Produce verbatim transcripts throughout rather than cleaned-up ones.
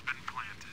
has been planted.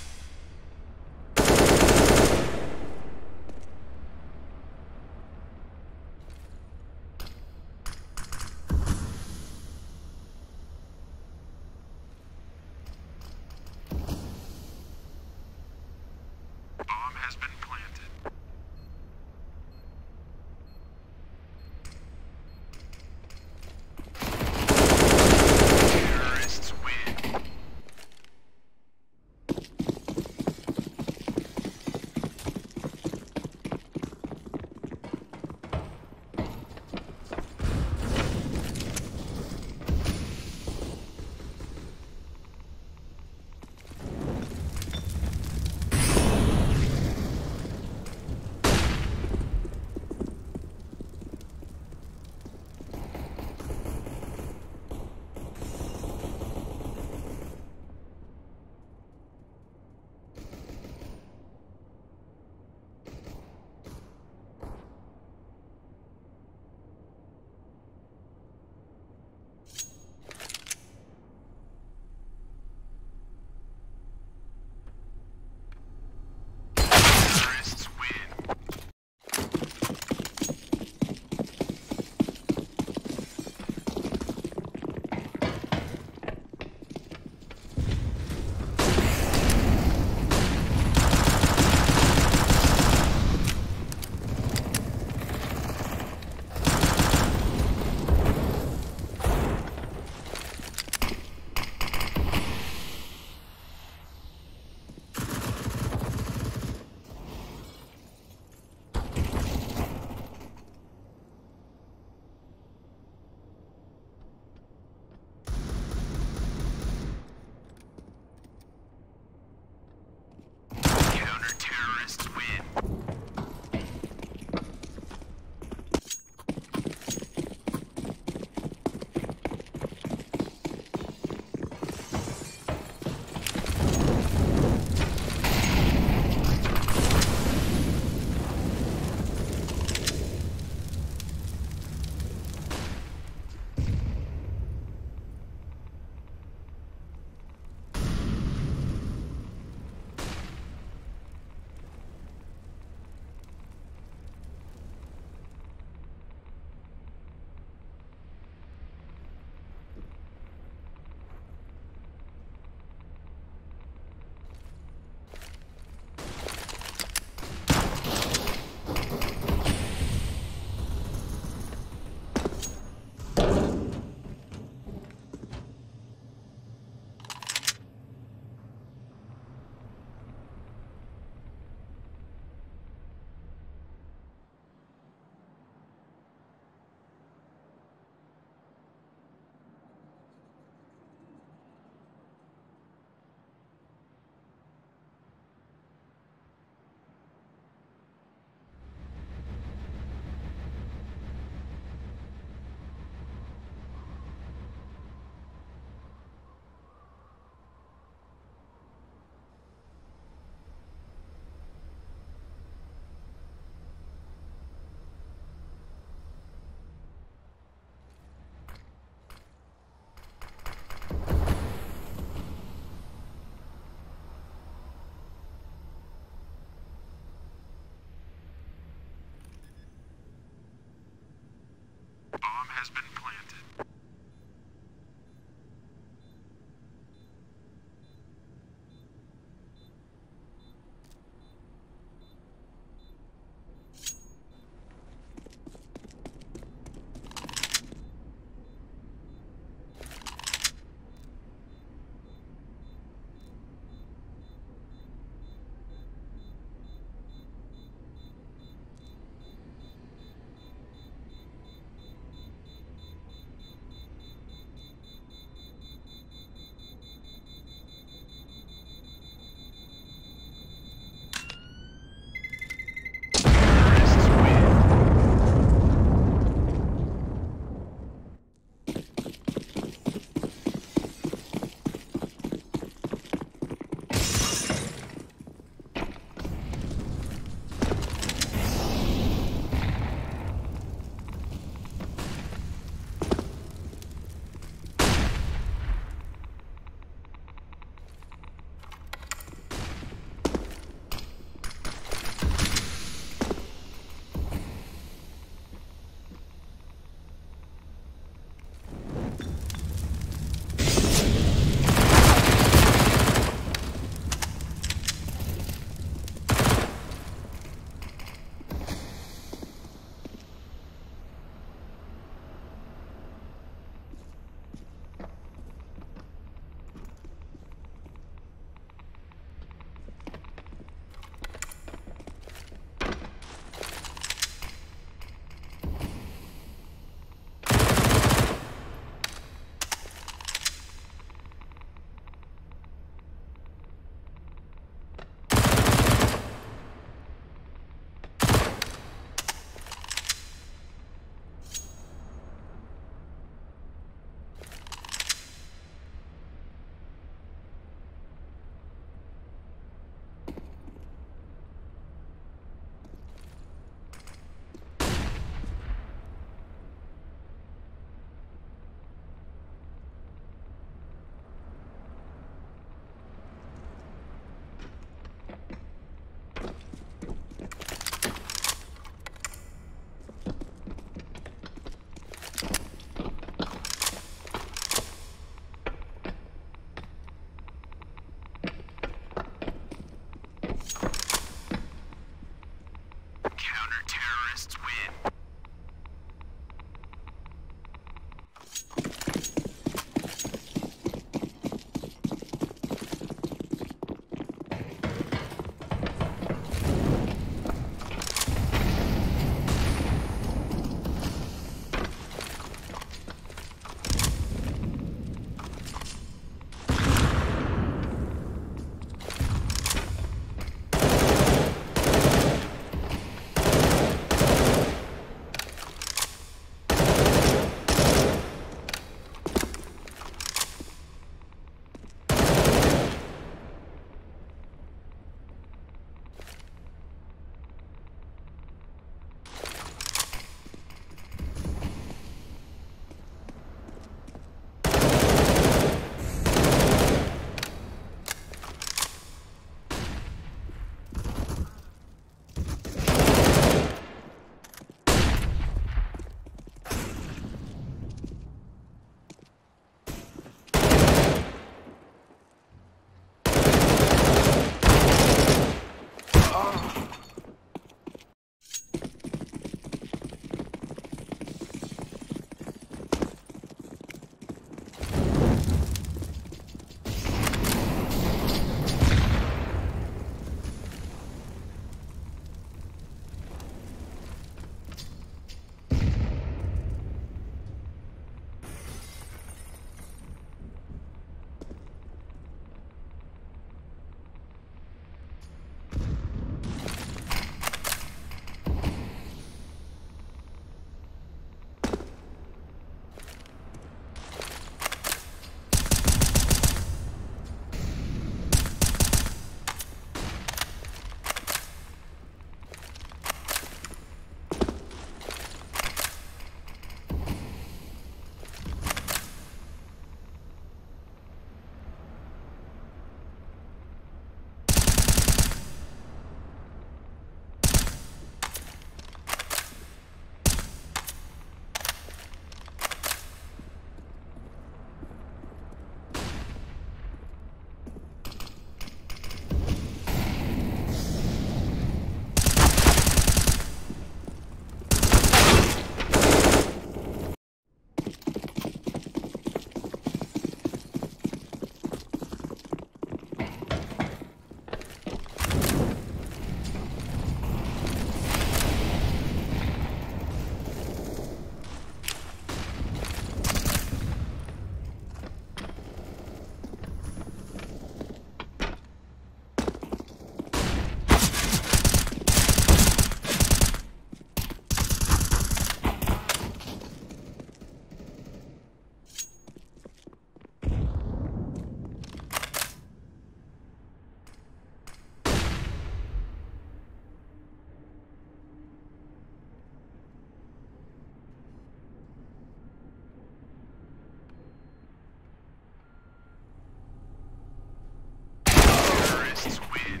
Terrorists win.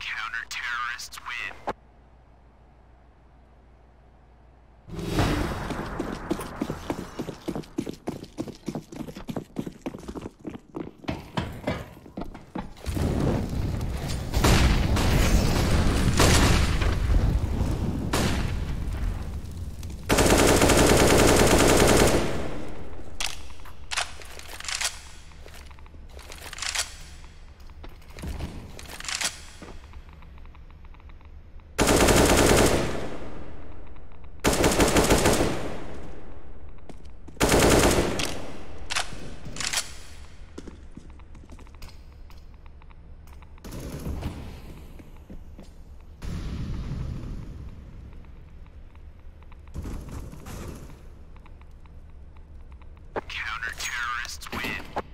Counter-terrorists win. Counter-terrorists win.